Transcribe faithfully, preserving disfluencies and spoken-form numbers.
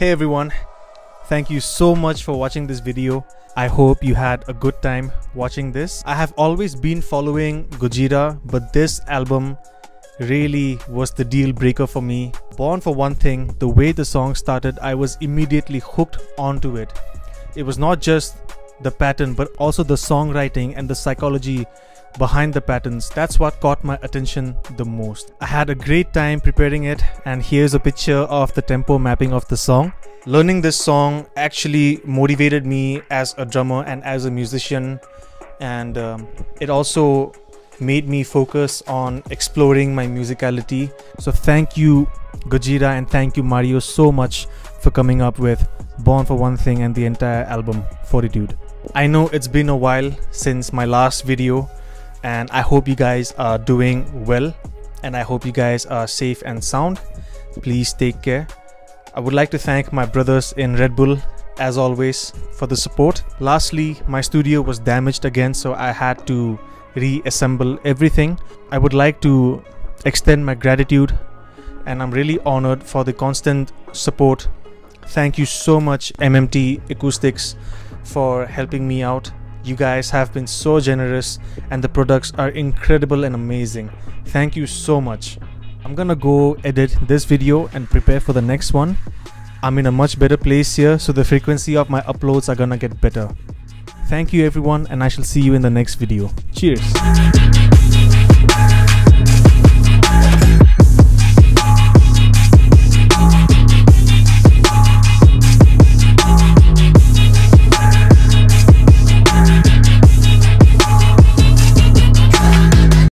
Hey everyone, thank you so much for watching this video. I hope you had a good time watching this. I have always been following Gojira, but this album really was the deal breaker for me. Born For One Thing, the way the song started, I was immediately hooked onto it. It was not just the pattern, but also the songwriting and the psychology behind the patterns. That's what caught my attention the most. I had a great time preparing it, and here's a picture of the tempo mapping of the song. Learning this song actually motivated me as a drummer and as a musician, and um, it also made me focus on exploring my musicality. So thank you Gojira and thank you Mario so much for coming up with Born For One Thing and the entire album Fortitude. I know it's been a while since my last video, and I hope you guys are doing well, and I hope you guys are safe and sound. Please take care. I would like to thank my brothers in Red Bull as always for the support. Lastly, my studio was damaged again, so I had to reassemble everything. I would like to extend my gratitude, and I'm really honored for the constant support. Thank you so much M M T Acoustics for helping me out. You guys have been so generous, and the products are incredible and amazing. Thank you so much. I'm gonna go edit this video and prepare for the next one. I'm in a much better place here, so the frequency of my uploads are gonna get better. Thank you everyone, and I shall see you in the next video. Cheers!